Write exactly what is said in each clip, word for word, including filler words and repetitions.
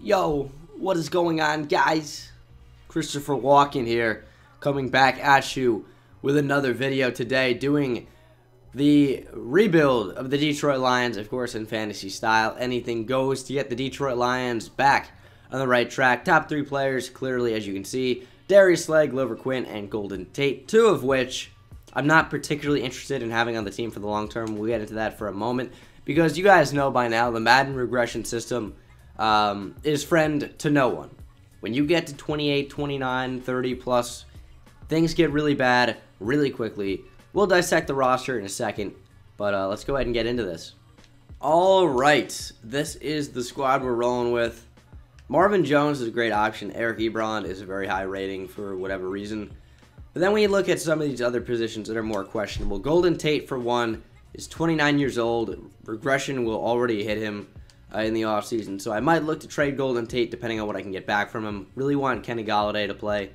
Yo, what is going on, guys? Christopher Walken here, coming back at you with another video today, doing the rebuild of the Detroit Lions, of course, in fantasy style. Anything goes to get the Detroit Lions back on the right track. Top three players, clearly, as you can see, Darius Slay, Glover Quin, and Golden Tate, two of which I'm not particularly interested in having on the team for the long term. We'll get into that for a moment, because you guys know by now the Madden regression system Um, is friend to no one. When you get to twenty-eight, twenty-nine, thirty plus, things get really bad really quickly. We'll dissect the roster in a second, but uh, let's go ahead and get into this. All right, this is the squad we're rolling with. Marvin Jones is a great option. Eric Ebron is a very high rating for whatever reason. But then when you look at some of these other positions that are more questionable, Golden Tate, for one, is twenty-nine years old. Regression will already hit him Uh, in the offseason, so I might look to trade Golden Tate depending on what I can get back from him. Really want Kenny Golladay to play,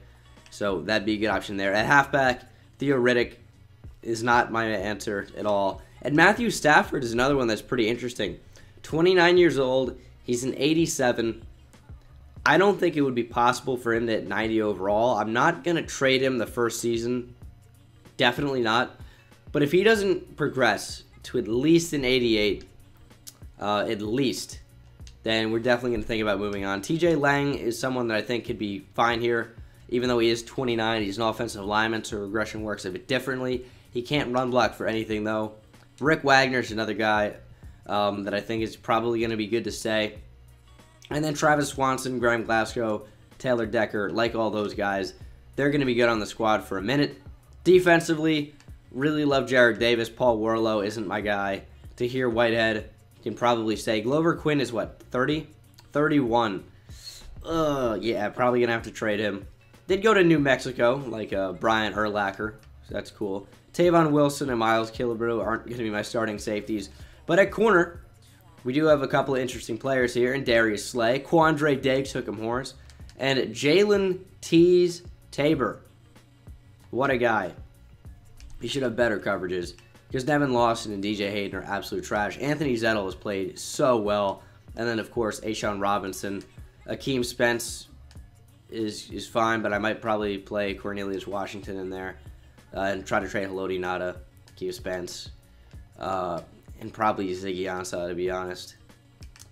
so that'd be a good option there. At halfback, Theo Riddick is not my answer at all. And Matthew Stafford is another one that's pretty interesting. twenty-nine years old, he's an eighty-seven. I don't think it would be possible for him to hit ninety overall. I'm not going to trade him the first season. Definitely not. But if he doesn't progress to at least an eighty-eight, Uh, at least, then we're definitely going to think about moving on. T J Lang is someone that I think could be fine here. Even though he is twenty-nine, he's an offensive lineman, so regression works a bit differently. He can't run block for anything, though. Rick Wagner is another guy um, that I think is probably going to be good to stay. And then Travis Swanson, Graham Glasgow, Taylor Decker, like all those guys, they're going to be good on the squad for a minute. Defensively, really love Jarrad Davis. Paul Warlow isn't my guy. Tahir Whitehead can probably say. Glover Quin is what, thirty? thirty-one. Uh, yeah, probably gonna have to trade him. Did go to New Mexico, like uh, Brian Urlacher, so that's cool. Tavon Wilson and Miles Killebrew aren't gonna be my starting safeties. But at corner, we do have a couple of interesting players here, and Darius Slay, Quandre Diggs, Hook'em Horns, and Jalen Tabor. What a guy. He should have better coverages, because Devin Lawson and D J Hayden are absolute trash. Anthony Zettel has played so well. And then, of course, A'Shawn Robinson. Akeem Spence is is fine, but I might probably play Cornelius Washington in there uh, and try to trade Haloti Ngata, Akeem Spence, uh, and probably Ziggy Ansah, to be honest.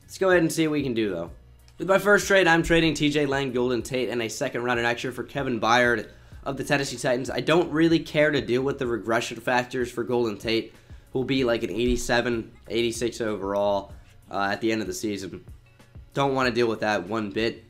Let's go ahead and see what we can do, though. With my first trade, I'm trading T J Lang, Golden Tate, and a second-rounder next year for Kevin Byard of the Tennessee Titans. I don't really care to deal with the regression factors for Golden Tate, who'll be like an eighty-seven, eighty-six overall uh, at the end of the season. Don't want to deal with that one bit.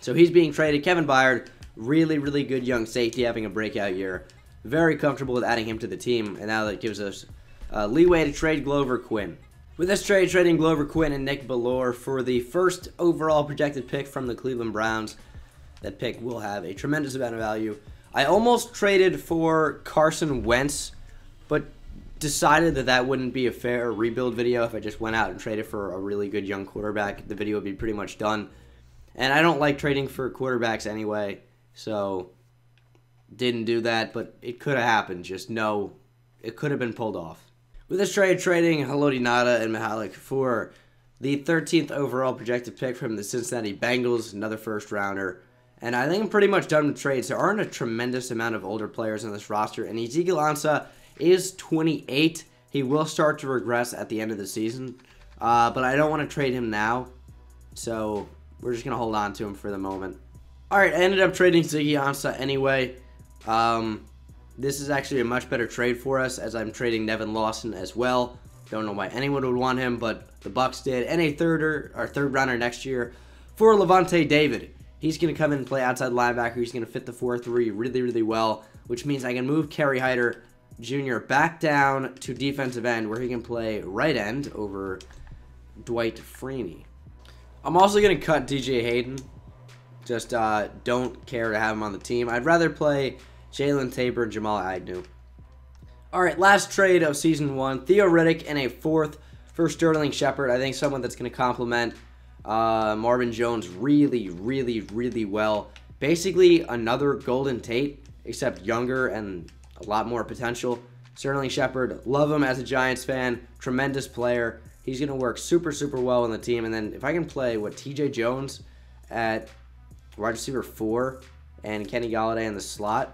So he's being traded. Kevin Byard, really, really good young safety, having a breakout year. Very comfortable with adding him to the team, and now that gives us uh, leeway to trade Glover Quin. With this trade, trading Glover Quin and Nick Bellore for the first overall projected pick from the Cleveland Browns. That pick will have a tremendous amount of value. I almost traded for Carson Wentz, but decided that that wouldn't be a fair rebuild video. If I just went out and traded for a really good young quarterback, the video would be pretty much done. And I don't like trading for quarterbacks anyway, so didn't do that, but it could have happened. Just no, it could have been pulled off. With this trade, trading Haloti Ngata and Mihalik for the thirteenth overall projected pick from the Cincinnati Bengals, another first-rounder. And I think I'm pretty much done with trades. There aren't a tremendous amount of older players on this roster. And Ezekiel Ansah is twenty-eight. He will start to regress at the end of the season. Uh, but I don't want to trade him now, so we're just going to hold on to him for the moment. All right, I ended up trading Ziggy Ansah anyway. Um, this is actually a much better trade for us, as I'm trading Devin Lawson as well. Don't know why anyone would want him, but the Bucks did. And a thirder, or third rounder next year for Lavonte David. He's going to come in and play outside linebacker. He's going to fit the four three really, really well, which means I can move Kerry Hyder Junior back down to defensive end, where he can play right end over Dwight Freeney. I'm also going to cut D J Hayden. Just uh, don't care to have him on the team. I'd rather play Jalen Tabor and Jamal Agnew. All right, last trade of season one. Theo Riddick and a fourth for Sterling Shepard. I think someone that's going to complement Uh, Marvin Jones really, really, really well. Basically another Golden Tate, except younger and a lot more potential. Sterling Shepard, love him as a Giants fan. Tremendous player. He's going to work super, super well on the team. And then if I can play, what, T J Jones at wide receiver four and Kenny Golladay in the slot.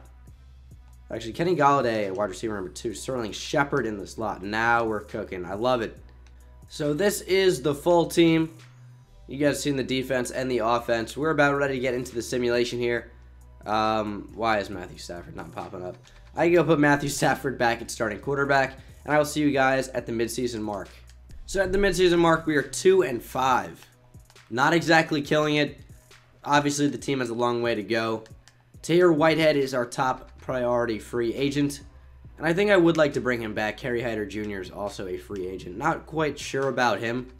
Actually, Kenny Golladay at wide receiver number two, Sterling Shepard in the slot. Now we're cooking. I love it. So this is the full team. You guys seen the defense and the offense. We're about ready to get into the simulation here. Um, why is Matthew Stafford not popping up? I can go put Matthew Stafford back at starting quarterback, and I will see you guys at the midseason mark. So at the midseason mark, we are two and five. Not exactly killing it. Obviously, the team has a long way to go. Tahir Whitehead is our top priority free agent, and I think I would like to bring him back. Kerry Hyder Junior is also a free agent. Not quite sure about him.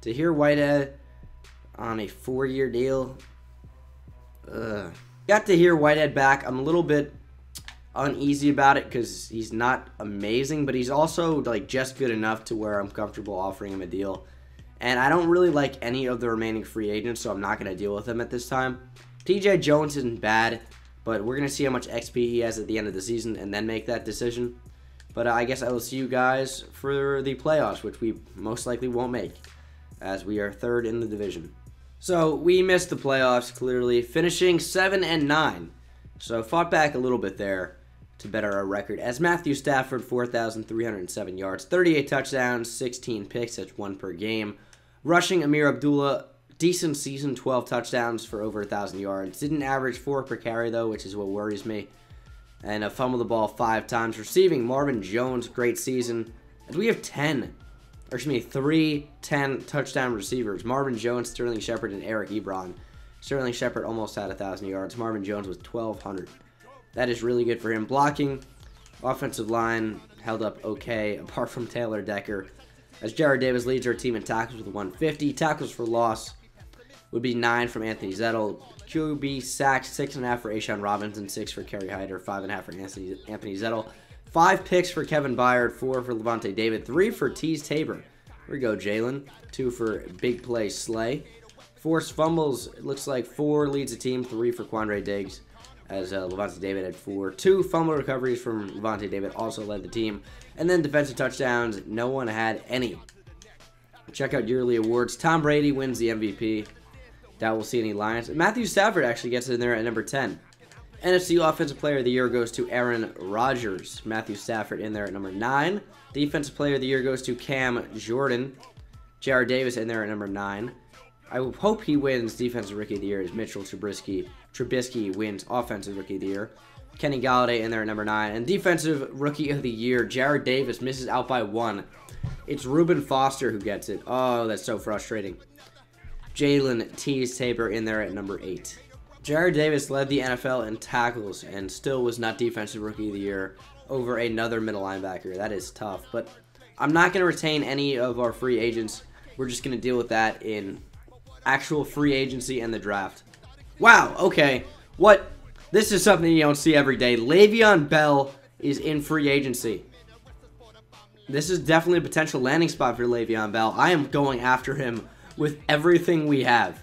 Tahir Whitehead on a four-year deal. Ugh. Got Tahir Whitehead back. I'm a little bit uneasy about it because he's not amazing, but he's also like just good enough to where I'm comfortable offering him a deal. And I don't really like any of the remaining free agents, so I'm not going to deal with him at this time. T J Jones isn't bad, but we're going to see how much X P he has at the end of the season and then make that decision. But uh, I guess I will see you guys for the playoffs, which we most likely won't make, as we are third in the division. So we missed the playoffs, clearly, finishing seven and nine. So fought back a little bit there to better our record, as Matthew Stafford, four thousand three hundred seven yards, thirty-eight touchdowns, sixteen picks, that's one per game. Rushing, Ameer Abdullah, decent season, twelve touchdowns for over one thousand yards. Didn't average four per carry, though, which is what worries me. And a fumble the ball five times. Receiving, Marvin Jones, great season. And we have ten. Or excuse me, three ten touchdown receivers. Marvin Jones, Sterling Shepard, and Eric Ebron. Sterling Shepard almost had one thousand yards. Marvin Jones was twelve hundred. That is really good for him. Blocking, offensive line held up okay, apart from Taylor Decker, as Jarrad Davis leads our team in tackles with one fifty. Tackles for loss would be nine from Anthony Zettel. Q B sacks, six point five for A'Shawn Robinson, six for Kerry Hyder, five point five for Anthony, Anthony Zettel. Five picks for Kevin Byard, four for Lavonte David, three for T J Tabor. Here we go, Jalen. Two for big play Slay. Forced fumbles, it looks like four leads the team, three for Quandre Diggs, as uh, Lavonte David had four. Two fumble recoveries from Lavonte David also led the team. And then defensive touchdowns, no one had any. Check out yearly awards. Tom Brady wins the M V P. Doubt we'll see any Lions. Matthew Stafford actually gets in there at number ten. N F C Offensive Player of the Year goes to Aaron Rodgers. Matthew Stafford in there at number nine. Defensive Player of the Year goes to Cam Jordan. Jarrad Davis in there at number nine. I hope he wins Defensive Rookie of the Year, as Mitchell Trubisky, Trubisky wins Offensive Rookie of the Year. Kenny Golladay in there at number nine. And Defensive Rookie of the Year, Jarrad Davis misses out by one. It's Reuben Foster who gets it. Oh, that's so frustrating. Jalen T J Tabor in there at number eight. Jarrad Davis led the N F L in tackles and still was not Defensive Rookie of the Year over another middle linebacker. That is tough, but I'm not going to retain any of our free agents. We're just going to deal with that in actual free agency and the draft. Wow, okay. What? This is something you don't see every day. Le'Veon Bell is in free agency. This is definitely a potential landing spot for Le'Veon Bell. I am going after him with everything we have.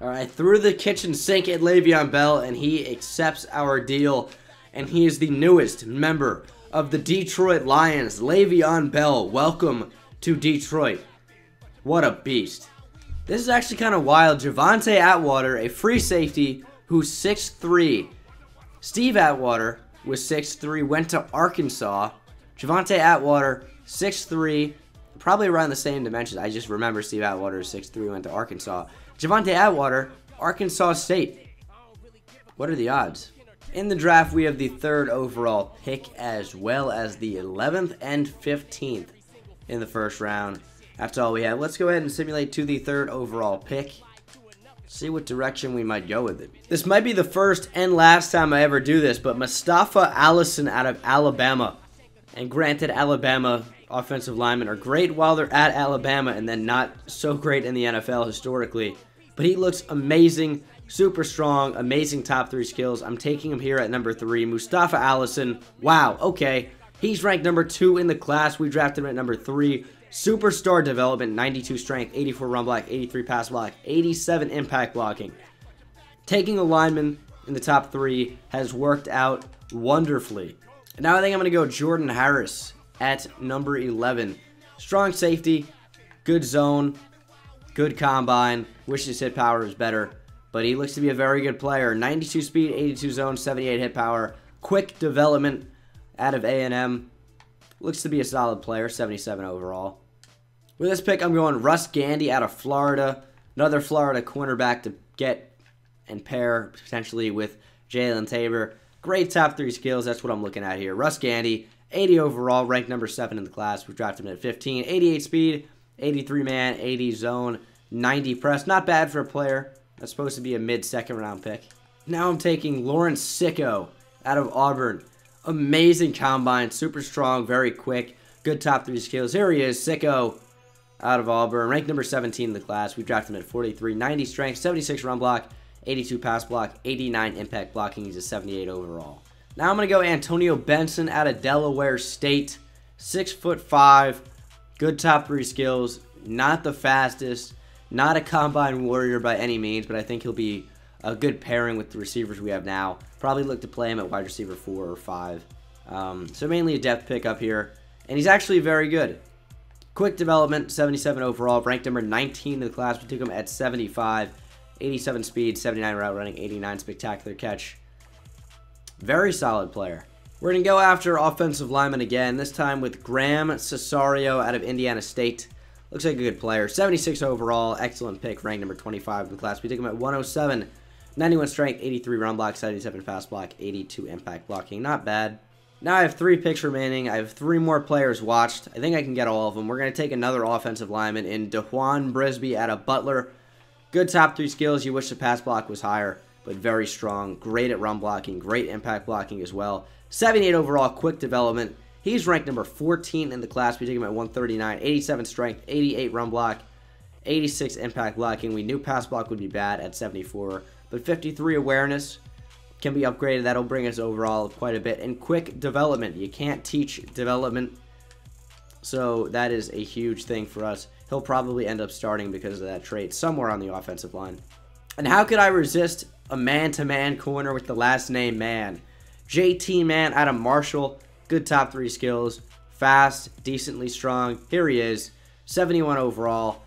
All right, threw the kitchen sink at Le'Veon Bell, and he accepts our deal. And he is the newest member of the Detroit Lions. Le'Veon Bell, welcome to Detroit. What a beast. This is actually kind of wild. Javonte Atwater, a free safety who's six three. Steve Atwater was six three, went to Arkansas. Javonte Atwater, six three, probably around the same dimensions. I just remember Steve Atwater, six three, went to Arkansas. Javonte Atwater, Arkansas State. What are the odds? In the draft, we have the third overall pick, as well as the eleventh and fifteenth in the first round. That's all we have. Let's go ahead and simulate to the third overall pick. See what direction we might go with it. This might be the first and last time I ever do this, but Mustafa Allison out of Alabama. And granted, Alabama offensive linemen are great while they're at Alabama, and then not so great in the N F L historically. But he looks amazing, super strong, amazing top three skills. I'm taking him here at number three. Mustafa Allison. Wow, okay. He's ranked number two in the class. We drafted him at number three. Superstar development, ninety-two strength, eighty-four run block, eighty-three pass block, eighty-seven impact blocking. Taking a lineman in the top three has worked out wonderfully. And now I think I'm going to go Jordan Harris at number eleven. Strong safety, good zone, Good combine. Wish his hit power was better, but he looks to be a very good player. ninety-two speed, eighty-two zone, seventy-eight hit power. Quick development out of A and M. Looks to be a solid player, seventy-seven overall. With this pick, I'm going Russ Gandy out of Florida. Another Florida cornerback to get and pair potentially with Jalen Tabor. Great top three skills. That's what I'm looking at here. Russ Gandy, eighty overall, ranked number seven in the class. We drafted him at fifteen. eighty-eight speed, eighty-three man, eighty zone, ninety press. Not bad for a player that's supposed to be a mid-second round pick. Now I'm taking Lawrence Sicko out of Auburn. Amazing combine, super strong, very quick, good top three skills. Here he is, Sicko out of Auburn, ranked number seventeen in the class. We drafted him at forty-three, ninety strength, seventy-six run block, eighty-two pass block, eighty-nine impact blocking. He's a seventy-eight overall. Now I'm going to go Antonio Benson out of Delaware State. Six foot five, good top three skills, not the fastest, not a combine warrior by any means, but I think he'll be a good pairing with the receivers we have now. Probably look to play him at wide receiver four or five. Um, so mainly a depth pick up here, and he's actually very good. Quick development, seventy-seven overall, ranked number nineteen in the class. We took him at seventy-five, eighty-seven speed, seventy-nine route running, eighty-nine spectacular catch. Very solid player. We're going to go after offensive lineman again, this time with Graham Cesario out of Indiana State. Looks like a good player. seventy-six overall, excellent pick, ranked number twenty-five in the class. We took him at one oh seven, ninety-one strength, eighty-three run block, seventy-seven fast block, eighty-two impact blocking. Not bad. Now I have three picks remaining. I have three more players watched. I think I can get all of them. We're going to take another offensive lineman in DeJuan Brisby out of Butler. Good top three skills. You wish the pass block was higher, but very strong. Great at run blocking. Great impact blocking as well. seventy-eight overall, quick development. He's ranked number fourteen in the class. We took him at one thirty-nine, eighty-seven strength, eighty-eight run block, eighty-six impact blocking. We knew pass block would be bad at seventy-four, but fifty-three awareness can be upgraded. That'll bring us overall quite a bit. And quick development. You can't teach development, so that is a huge thing for us. He'll probably end up starting because of that trait somewhere on the offensive line. And how could I resist a man-to-man corner with the last name Mann? J T Mann out of Marshall. Good top three skills, fast, decently strong. Here he is, seventy-one overall.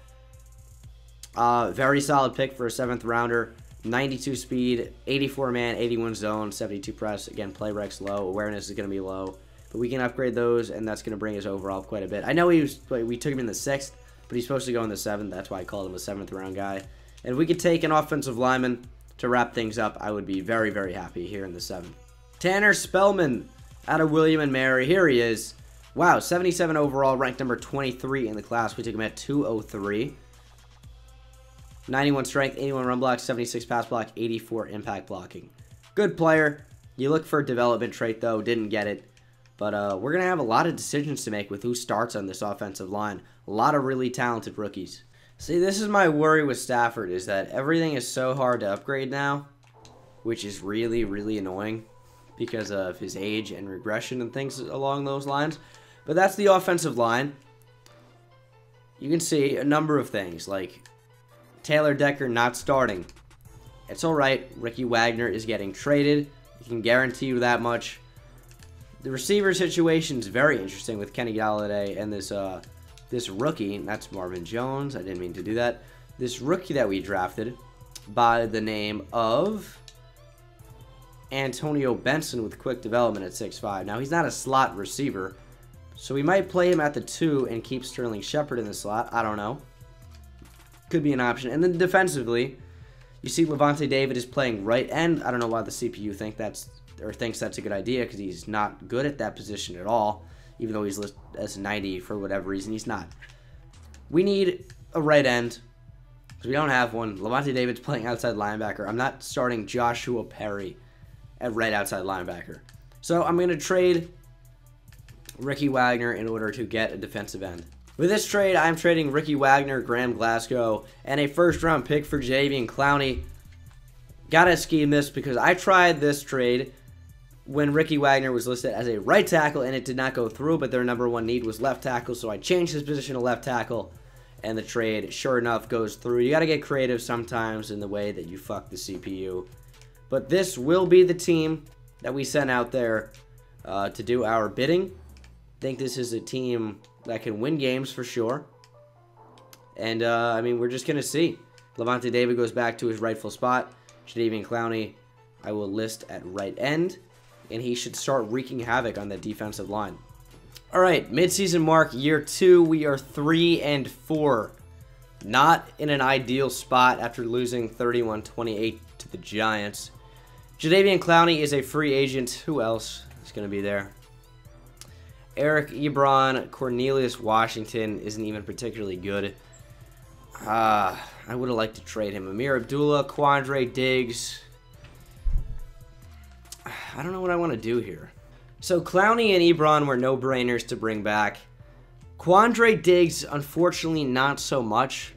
Uh, very solid pick for a seventh rounder. ninety-two speed, eighty-four man, eighty-one zone, seventy-two press. Again, play rec's low, awareness is going to be low, but we can upgrade those, and that's going to bring his overall quite a bit. I know he was, we took him in the sixth, but he's supposed to go in the seventh. That's why I called him a seventh round guy. And if we could take an offensive lineman to wrap things up, I would be very, very happy here in the seventh. Tanner Spellman out of William and Mary. Here he is. Wow, seventy-seven overall, ranked number twenty-three in the class. We took him at two oh three. ninety-one strength, eighty-one run block, seventy-six pass block, eighty-four impact blocking. Good player. You look for a development trait, though. Didn't get it. But uh, we're going to have a lot of decisions to make with who starts on this offensive line. A lot of really talented rookies. See, this is my worry with Stafford, is that everything is so hard to upgrade now, which is really, really annoying, because of his age and regression and things along those lines. But that's the offensive line. You can see a number of things, like Taylor Decker not starting. It's all right. Ricky Wagner is getting traded. I can guarantee you that much. The receiver situation is very interesting with Kenny Golladay and this uh, this rookie. And that's Marvin Jones. I didn't mean to do that. This rookie that we drafted by the name of Antonio Benson with quick development at six five. Now, he's not a slot receiver, so we might play him at the two and keep Sterling Shepard in the slot. I don't know. Could be an option. And then defensively, you see Lavonte David is playing right end. I don't know why the C P U think that's or thinks that's a good idea, because he's not good at that position at all, even though he's listed as ninety for whatever reason. He's not. We need a right end, because we don't have one. Lavonte David's playing outside linebacker. I'm not starting Joshua Perry at right outside linebacker. So I'm going to trade Ricky Wagner in order to get a defensive end. With this trade, I'm trading Ricky Wagner, Graham Glasgow, and a first round pick for Jadeveon Clowney. Gotta scheme this, because I tried this trade when Ricky Wagner was listed as a right tackle and it did not go through, but their number one need was left tackle, so I changed his position to left tackle, and the trade, sure enough, goes through. You gotta get creative sometimes in the way that you fuck the C P U. But this will be the team that we sent out there uh, to do our bidding. I think this is a team that can win games for sure. And, uh, I mean, we're just going to see. Lavonte David goes back to his rightful spot. Jadeveon Clowney, I will list at right end. And he should start wreaking havoc on that defensive line. All right, midseason mark, year two. We are three and four. Not in an ideal spot after losing thirty-one twenty-eight to the Giants. Jadeveon Clowney is a free agent. Who else is going to be there? Eric Ebron, Cornelius Washington isn't even particularly good. Uh, I would have liked to trade him. Ameer Abdullah, Quandre Diggs. I don't know what I want to do here. So Clowney and Ebron were no-brainers to bring back. Quandre Diggs, unfortunately, not so much.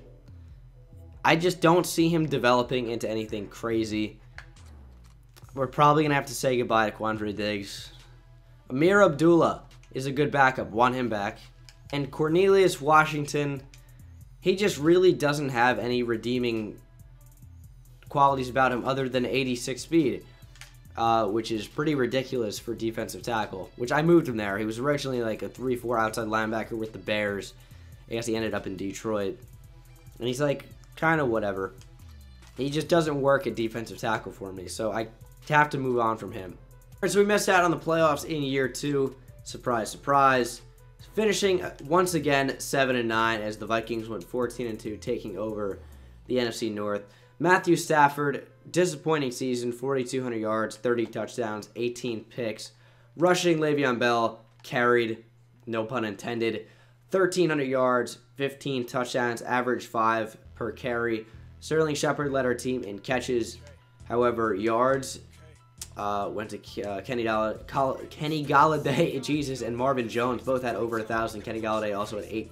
I just don't see him developing into anything crazy. We're probably going to have to say goodbye to Quandre Diggs. Ameer Abdullah is a good backup. Want him back. And Cornelius Washington, he just really doesn't have any redeeming qualities about him other than eighty-six speed, uh, which is pretty ridiculous for defensive tackle, which I moved him there. He was originally like a three four outside linebacker with the Bears. I guess he ended up in Detroit. And he's like kind of whatever. He just doesn't work at defensive tackle for me, so I have to move on from him. All right, so we missed out on the playoffs in year two. Surprise, surprise. Finishing once again seven and nine as the Vikings went fourteen and two, taking over the N F C North. Matthew Stafford, disappointing season, forty-two hundred yards, thirty touchdowns, eighteen picks. Rushing Le'Veon Bell carried, no pun intended, thirteen hundred yards, fifteen touchdowns, average five per carry. Sterling Shepard led our team in catches. However, yards Uh, went to uh, Kenny, Doll Col Kenny Golladay, Jesus, and Marvin Jones. Both had over one thousand. Kenny Golladay also had eight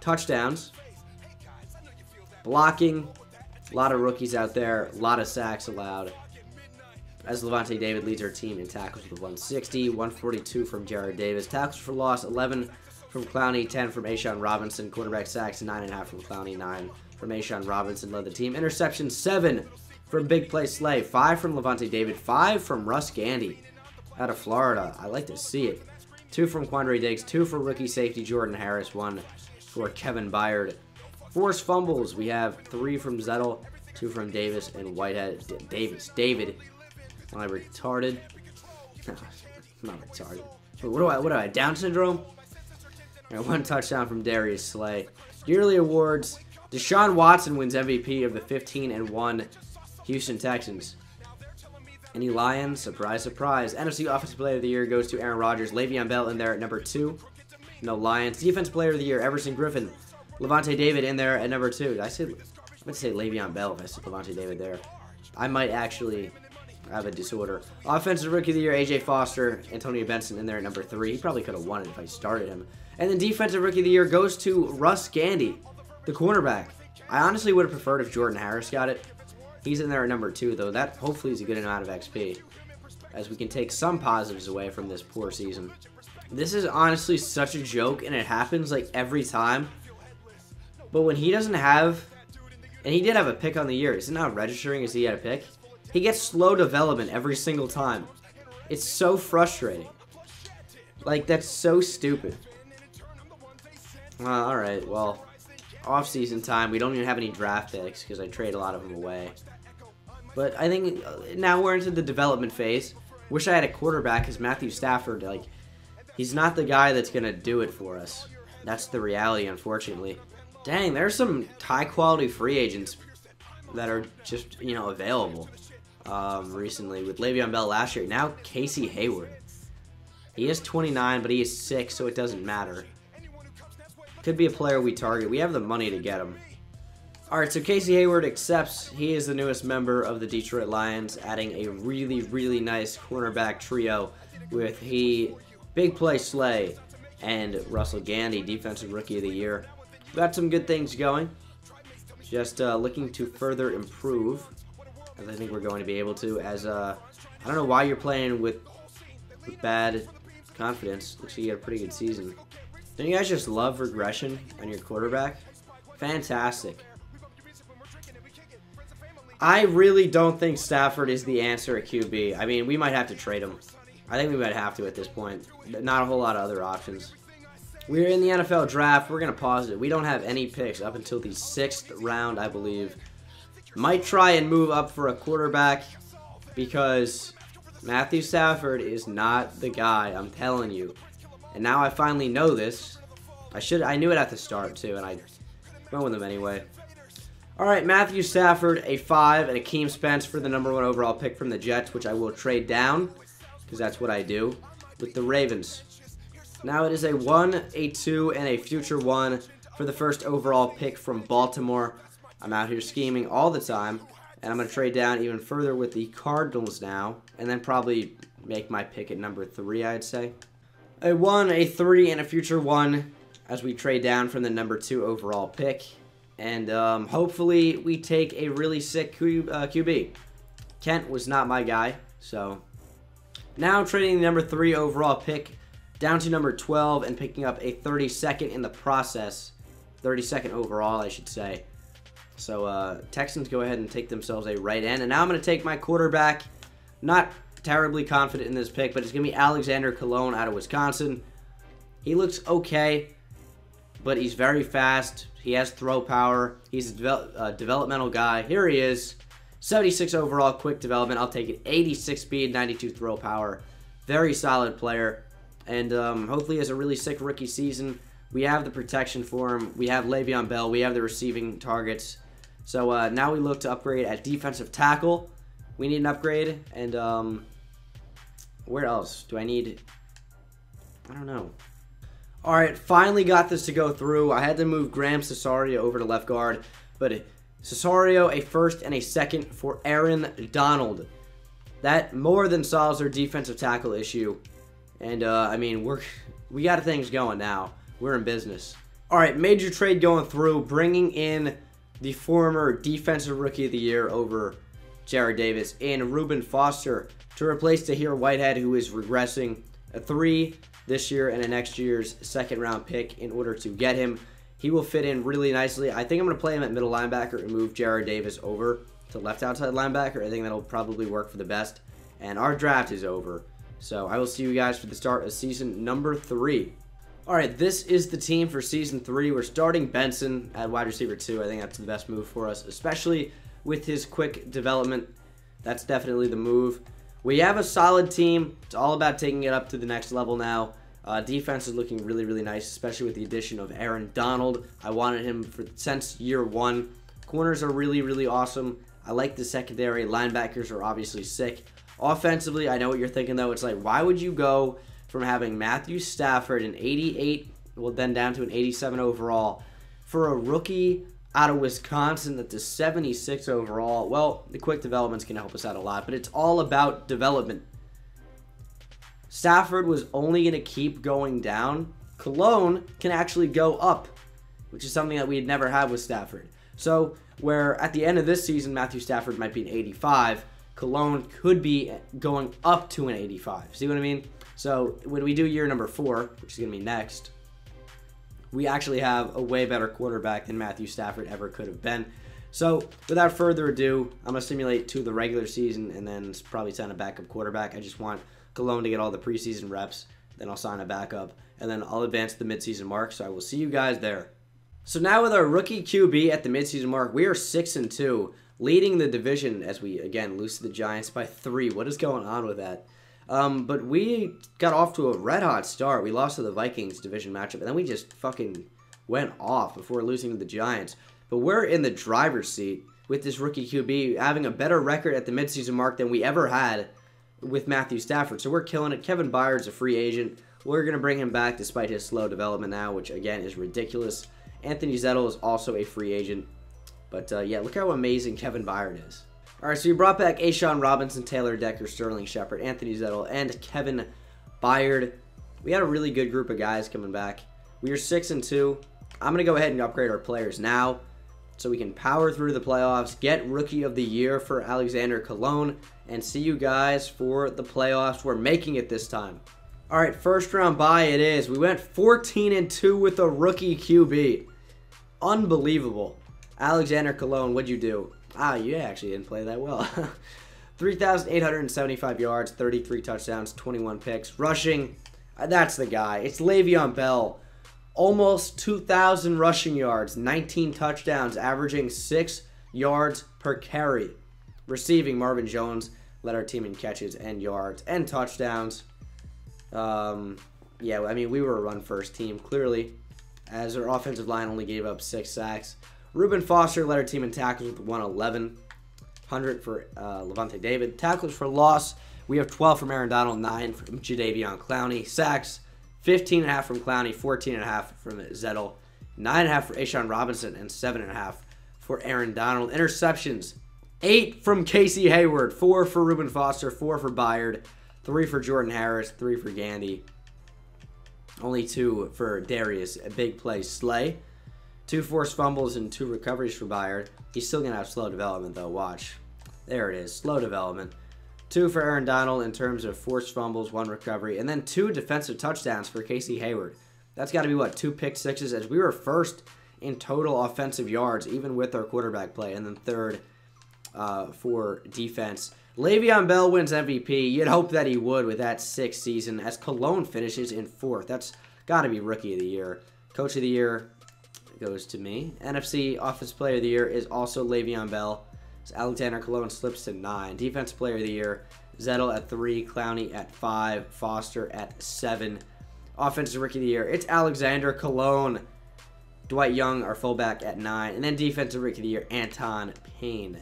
touchdowns. Blocking. A lot of rookies out there. A lot of sacks allowed. As Lavonte David leads our team in tackles with one sixty. one forty-two from Jarrad Davis. Tackles for loss, eleven from Clowney. ten from A'Shawn Robinson. Quarterback sacks, nine point five from Clowney. nine from A'Shawn Robinson. Led the team. Interception, seven. From Big Play Slay, five from Lavonte David, five from Russ Gandy out of Florida. I like to see it. two from Quandre Diggs, two for rookie safety Jordan Harris, one for Kevin Byard. Forced fumbles, we have three from Zettel, two from Davis and Whitehead. D Davis, David, am I retarded? No, I'm not retarded. But what do I, what do I, Down syndrome? And one touchdown from Darius Slay. Yearly awards, Deshaun Watson wins M V P of the fifteen and one Houston Texans. Any Lions? Surprise, surprise. N F C Offensive Player of the Year goes to Aaron Rodgers. Le'Veon Bell in there at number two. No Lions. Defense Player of the Year, Everson Griffin. Lavonte David in there at number two. Did I say, I meant to say Le'Veon Bell if I said Lavonte David there. I might actually have a disorder. Offensive Rookie of the Year, A J Foster. Antonio Benson in there at number three. He probably could have won it if I started him. And then Defensive Rookie of the Year goes to Russ Gandy, the cornerback. I honestly would have preferred if Jordan Harris got it. He's in there at number two, though. That hopefully is a good amount of X P, as we can take some positives away from this poor season. This is honestly such a joke, and it happens, like, every time. But when he doesn't have... And he did have a pick on the year. Is it not registering as he had a pick? He gets slow development every single time. It's so frustrating. Like, that's so stupid. Uh, Alright, well... Off-season time, we don't even have any draft picks because I trade a lot of them away. But I think now we're into the development phase. Wish I had a quarterback because Matthew Stafford, like, he's not the guy that's gonna do it for us. That's the reality, unfortunately. Dang, there's some high-quality free agents that are just, you know, available um, recently with Le'Veon Bell last year. Now Casey Hayward. He is twenty-nine, but he is six, so it doesn't matter. Could be a player we target. We have the money to get him. Alright, so Casey Hayward accepts. He is the newest member of the Detroit Lions, adding a really, really nice cornerback trio with he, Big Play Slay, and Russell Gandy, Defensive Rookie of the Year. Got some good things going. Just uh, looking to further improve, as I think we're going to be able to. As uh, I don't know why you're playing with, with bad confidence. Looks like you had a pretty good season. Don't you guys just love regression on your quarterback? Fantastic. I really don't think Stafford is the answer at Q B. I mean, we might have to trade him. I think we might have to at this point. Not a whole lot of other options. We're in the N F L draft. We're going to pause it. We don't have any picks up until the sixth round, I believe. Might try and move up for a quarterback because Matthew Stafford is not the guy, I'm telling you. And now I finally know this. I should. I knew it at the start, too, and I went with him anyway. All right, Matthew Stafford, a five, and Akeem Spence for the number one overall pick from the Jets, which I will trade down because that's what I do with the Ravens. Now it is a one, a two, and a future one for the first overall pick from Baltimore. I'm out here scheming all the time, and I'm going to trade down even further with the Cardinals now, and then probably make my pick at number three, I'd say. A one, a three, and a future one as we trade down from the number two overall pick. And um, hopefully we take a really sick Q, uh, Q B. Kent was not my guy, so. Now trading the number three overall pick down to number twelve and picking up a thirty-second in the process. thirty-second overall, I should say. So uh, Texans go ahead and take themselves a right end. And now I'm going to take my quarterback. Not terribly confident in this pick, but it's going to be Alexander Colon out of Wisconsin. He looks okay, but he's very fast. He has throw power. He's a devel uh, developmental guy. Here he is. seventy-six overall, quick development. I'll take it. eighty-six speed, ninety-two throw power. Very solid player. And um, hopefully he has a really sick rookie season. We have the protection for him. We have Le'Veon Bell. We have the receiving targets. So uh, now we look to upgrade at defensive tackle. We need an upgrade. And um, where else do I need? I don't know. All right, finally got this to go through. I had to move Graham Cesario over to left guard. But Cesario, a first and a second for Aaron Donald. That more than solves their defensive tackle issue. And, uh, I mean, we're, we got things going now. We're in business. All right, major trade going through, bringing in the former Defensive Rookie of the Year over Jarrad Davis and Reuben Foster to replace Tahir Whitehead, who is regressing a three this year and a next year's second-round pick in order to get him. He will fit in really nicely. I think I'm going to play him at middle linebacker and move Jarrad Davis over to left outside linebacker. I think that'll probably work for the best. And our draft is over. So I will see you guys for the start of season number three. All right, this is the team for season three. We're starting Benson at wide receiver two. I think that's the best move for us, especially with his quick development. That's definitely the move. We have a solid team. It's all about taking it up to the next level now. Uh, defense is looking really, really nice, especially with the addition of Aaron Donald. I wanted him for since year one. Corners are really, really awesome. I like the secondary. Linebackers are obviously sick. Offensively, I know what you're thinking, though. It's like, why would you go from having Matthew Stafford, an eighty-eight, well, then down to an eighty-seven overall, for a rookie out of Wisconsin that's a seventy-six overall? Well, the quick development's going to help us out a lot, but it's all about development. Stafford was only going to keep going down. Colon can actually go up, which is something that we had never had with Stafford. So, where at the end of this season, Matthew Stafford might be an eighty-five, Colon could be going up to an eighty-five. See what I mean? So when we do year number four, which is going to be next, we actually have a way better quarterback than Matthew Stafford ever could have been. So without further ado, I'm going to simulate to the regular season and then probably sign a backup quarterback. I just want Colon to get all the preseason reps, then I'll sign a backup, and then I'll advance the midseason mark. So I will see you guys there. So now with our rookie Q B at the midseason mark, we are six and two. Leading the division as we, again, lose to the Giants by three. What is going on with that? Um, but we got off to a red-hot start. We lost to the Vikings division matchup, and then we just fucking went off before losing to the Giants. But we're in the driver's seat with this rookie Q B, having a better record at the midseason mark than we ever had with Matthew Stafford. So we're killing it. Kevin Byard's a free agent. We're going to bring him back despite his slow development now, which, again, is ridiculous. Anthony Zettel is also a free agent. But, uh, yeah, look how amazing Kevin Byard is. All right, so you brought back A'Shawn Robinson, Taylor Decker, Sterling Shepard, Anthony Zettel, and Kevin Byard. We had a really good group of guys coming back. We are six and two. I'm going to go ahead and upgrade our players now so we can power through the playoffs, get Rookie of the Year for Alexander Colon, and see you guys for the playoffs. We're making it this time. All right, first round bye it is. We went fourteen and two with a rookie Q B. Unbelievable. Alexander Colon, what'd you do? Ah, you actually didn't play that well. three thousand eight hundred seventy-five yards, thirty-three touchdowns, twenty-one picks. Rushing, that's the guy. It's Le'Veon Bell. almost two thousand rushing yards, nineteen touchdowns, averaging six yards per carry. Receiving, Marvin Jones led our team in catches and yards and touchdowns. Um, yeah, I mean, we were a run-first team, clearly, as our offensive line only gave up six sacks. Reuben Foster led our team in tackles with one eleven, one hundred for uh, Lavonte David. Tackles for loss, we have twelve from Aaron Donald, nine from Jadeveon Clowney. Sacks, fifteen and a half from Clowney, fourteen and a half from Zettel, nine and a half for A'Shawn Robinson, and seven and a half for Aaron Donald. Interceptions, eight from Casey Hayward, four for Reuben Foster, four for Byard, three for Jordan Harris, three for Gandy. Only two for Darius, a big play, Slay. Two forced fumbles and two recoveries for Byard. He's still going to have slow development, though. Watch. There it is. Slow development. Two for Aaron Donald in terms of forced fumbles, one recovery, and then two defensive touchdowns for Casey Hayward. That's got to be, what, two pick sixes, as we were first in total offensive yards, even with our quarterback play, and then third uh, for defense. Le'Veon Bell wins M V P. You'd hope that he would with that sixth season, as Cologne finishes in fourth. That's got to be Rookie of the Year. Coach of the Year goes to me. N F C Offensive Player of the Year is also Le'Veon Bell. So Alexander Cologne slips to nine. Defensive Player of the Year, Zettel at three, Clowney at five, Foster at seven. Offensive Rookie of the Year, it's Alexander Cologne. Dwight Young, our fullback, at nine. And then Defensive Rookie of the Year, Anton Payne.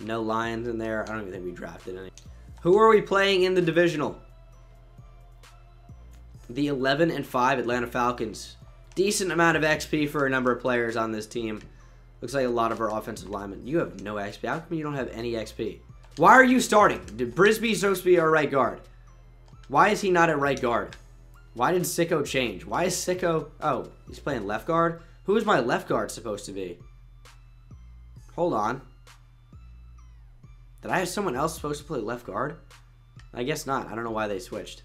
No Lions in there. I don't even think we drafted any. Who are we playing in the divisional? The eleven and five Atlanta Falcons. Decent amount of X P for a number of players on this team. Looks like a lot of our offensive linemen. You have no X P. How come you don't have any X P? Why are you starting? Brisby's supposed to be our right guard. Why is he not at right guard? Why did Sicko change? Why is Sicko... Oh, he's playing left guard? Who is my left guard supposed to be? Hold on. Did I have someone else supposed to play left guard? I guess not. I don't know why they switched.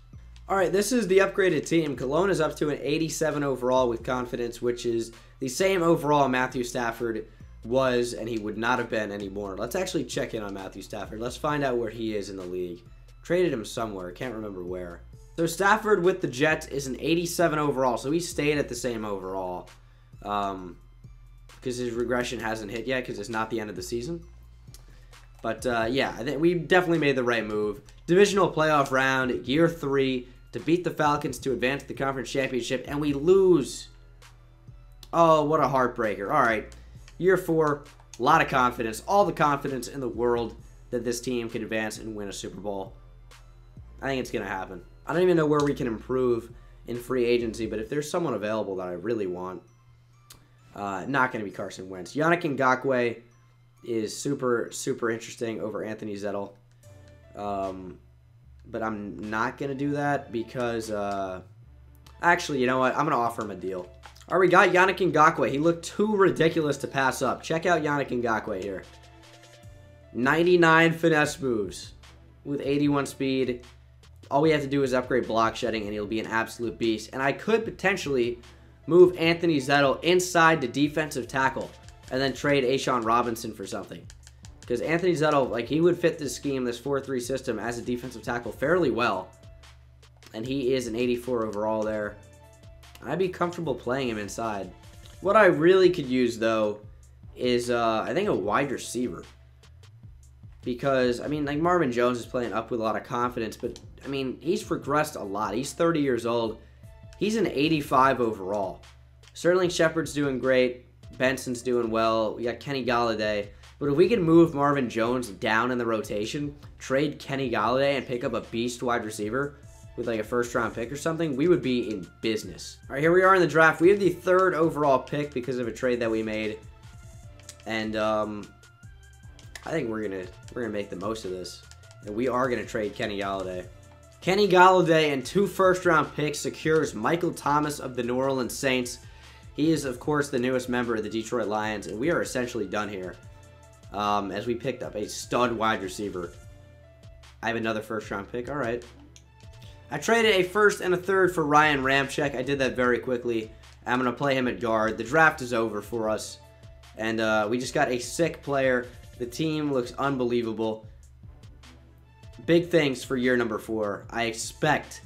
All right, this is the upgraded team. Cologne is up to an eighty-seven overall with confidence, which is the same overall Matthew Stafford was, and he would not have been anymore. Let's actually check in on Matthew Stafford. Let's find out where he is in the league. Traded him somewhere. Can't remember where. So Stafford with the Jets is an eighty-seven overall, so he stayed at the same overall um, because his regression hasn't hit yet because it's not the end of the season. But, uh, yeah, I think we definitely made the right move. Divisional playoff round, year three, to beat the Falcons to advance the conference championship, and we lose. Oh, what a heartbreaker. All right, year four, a lot of confidence, all the confidence in the world that this team can advance and win a Super Bowl. I think it's going to happen. I don't even know where we can improve in free agency, but if there's someone available that I really want, uh, not going to be Carson Wentz. Yannick Ngakoue is super, super interesting over Anthony Zettel. Um, but I'm not going to do that because... Uh, actually, you know what? I'm going to offer him a deal. All right, we got Yannick Ngakoue. He looked too ridiculous to pass up. Check out Yannick Ngakoue here. ninety-nine finesse moves with eighty-one speed. All we have to do is upgrade block shedding, and he'll be an absolute beast. And I could potentially move Anthony Zettel inside to defensive tackle, and then trade A'Shawn Robinson for something. Because Anthony Zettel, like, he would fit this scheme, this four three system, as a defensive tackle fairly well. And he is an eighty-four overall there. I'd be comfortable playing him inside. What I really could use, though, is, uh, I think, a wide receiver. Because, I mean, like, Marvin Jones is playing up with a lot of confidence, but, I mean, he's regressed a lot. He's thirty years old. He's an eighty-five overall. Sterling Shepard's doing great. Benson's doing well. We got Kenny Golladay. But if we can move Marvin Jones down in the rotation, trade Kenny Golladay, and pick up a beast wide receiver with like a first-round pick or something, we would be in business. All right, here we are in the draft. We have the third overall pick because of a trade that we made. And um, I think we're going to we're gonna make the most of this. And we are going to trade Kenny Golladay. Kenny Golladay and two first-round picks secures Michael Thomas of the New Orleans Saints. He is, of course, the newest member of the Detroit Lions, and we are essentially done here um, as we picked up a stud wide receiver. I have another first-round pick. All right. I traded a first and a third for Ryan Ramczyk. I did that very quickly. I'm going to play him at guard. The draft is over for us, and uh, we just got a sick player. The team looks unbelievable. Big things for year number four. I expect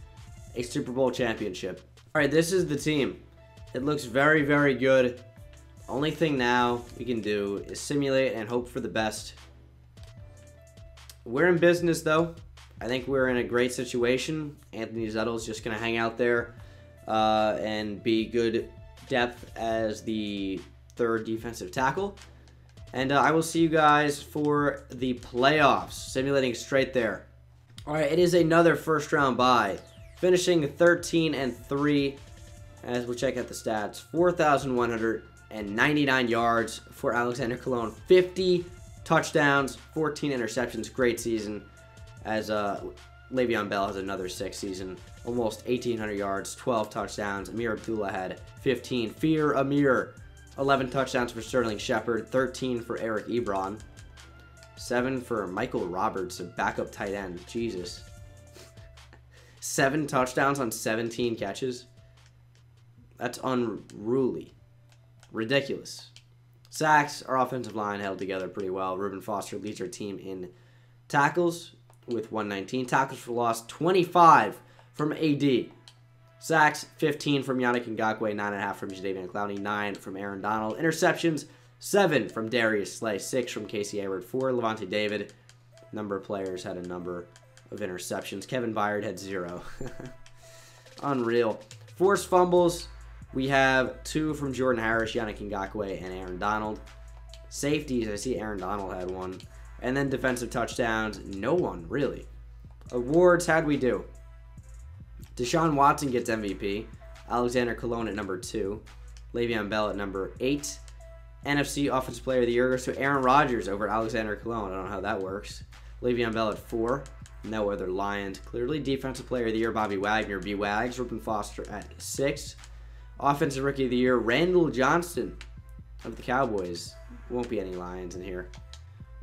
a Super Bowl championship. All right, this is the team. It looks very, very good. Only thing now we can do is simulate and hope for the best. We're in business, though. I think we're in a great situation. Anthony Zettel is just going to hang out there uh, and be good depth as the third defensive tackle. And uh, I will see you guys for the playoffs. Simulating straight there. All right, it is another first-round bye. Finishing thirteen and three, as we'll check out the stats. four thousand one hundred ninety-nine yards for Alexander Colon. fifty touchdowns, fourteen interceptions. Great season, as uh, Le'Veon Bell has another sixth season. Almost eighteen hundred yards, twelve touchdowns. Ameer Abdullah had fifteen. Fear Ameer. eleven touchdowns for Sterling Shepard, thirteen for Eric Ebron, seven for Michael Roberts, a backup tight end. Jesus. seven touchdowns on seventeen catches? That's unruly. Ridiculous. Sacks, our offensive line held together pretty well. Reuben Foster leads our team in tackles with one nineteen. Tackles for loss, twenty-five from A D. Sacks, fifteen from Yannick Ngakoue, nine point five from Jadeveon Clowney, nine from Aaron Donald. Interceptions, seven from Darius Slay, six from Casey Hayward, four Lavonte David. Number of players had a number of interceptions. Kevin Byard had zero. Unreal. Forced fumbles, we have two from Jordan Harris, Yannick Ngakoue, and Aaron Donald. Safeties, I see Aaron Donald had one. And then defensive touchdowns, no one, really. Awards, how'd we do? Deshaun Watson gets M V P. Alexander Colon at number two. Le'Veon Bell at number eight. N F C Offensive Player of the Year goes to Aaron Rodgers over Alexander Colon. I don't know how that works. Le'Veon Bell at four. No other Lions, clearly. Defensive Player of the Year, Bobby Wagner, B. Wags. Reuben Foster at six. Offensive Rookie of the Year, Randall Johnston of the Cowboys. Won't be any Lions in here.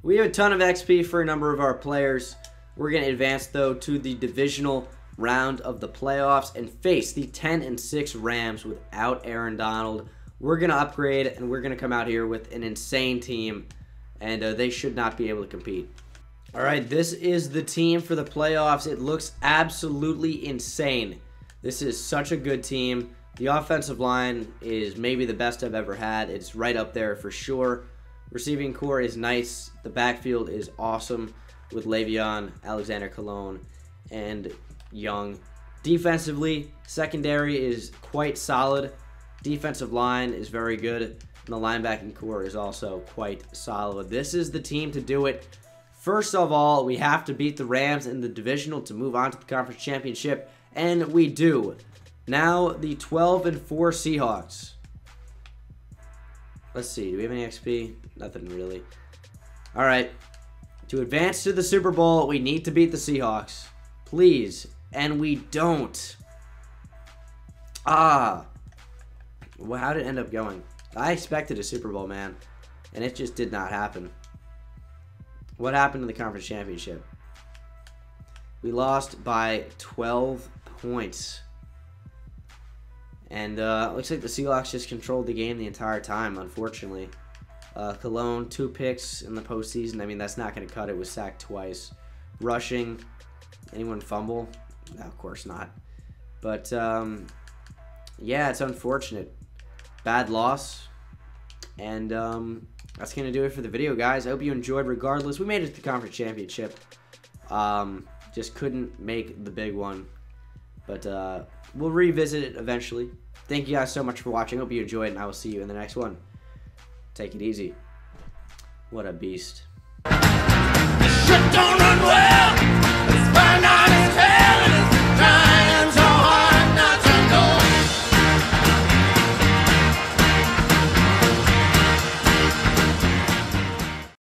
We have a ton of X P for a number of our players. We're going to advance, though, to the divisional round of the playoffs and face the ten and six Rams without Aaron Donald. We're going to upgrade, and we're going to come out here with an insane team, and uh, they should not be able to compete. All right, this is the team for the playoffs. It looks absolutely insane. This is such a good team. The offensive line is maybe the best I've ever had. It's right up there for sure. Receiving core is nice. The backfield is awesome with Le'Veon, Alexander Colon, and Young. Defensively, secondary is quite solid. Defensive line is very good, and the linebacking core is also quite solid. This is the team to do it. First of all, we have to beat the Rams in the divisional to move on to the conference championship, and we do. Now the twelve and four Seahawks. Let's see, do we have any X P? Nothing really. All right, to advance to the Super Bowl, we need to beat the Seahawks. Please. And we don't. Ah. Well, how did it end up going? I expected a Super Bowl, man. And it just did not happen. What happened in the conference championship? We lost by twelve points. And uh, looks like the Seahawks just controlled the game the entire time, unfortunately. Uh, Cologne, two picks in the postseason. I mean, that's not going to cut it. It was sacked twice. Rushing. Anyone fumble? No, of course not. But, um, yeah, it's unfortunate. Bad loss. And um, that's going to do it for the video, guys. I hope you enjoyed regardless. We made it to the conference championship. Um, just couldn't make the big one. But uh, we'll revisit it eventually. Thank you guys so much for watching. Hope you enjoyed, and I will see you in the next one. Take it easy. What a beast.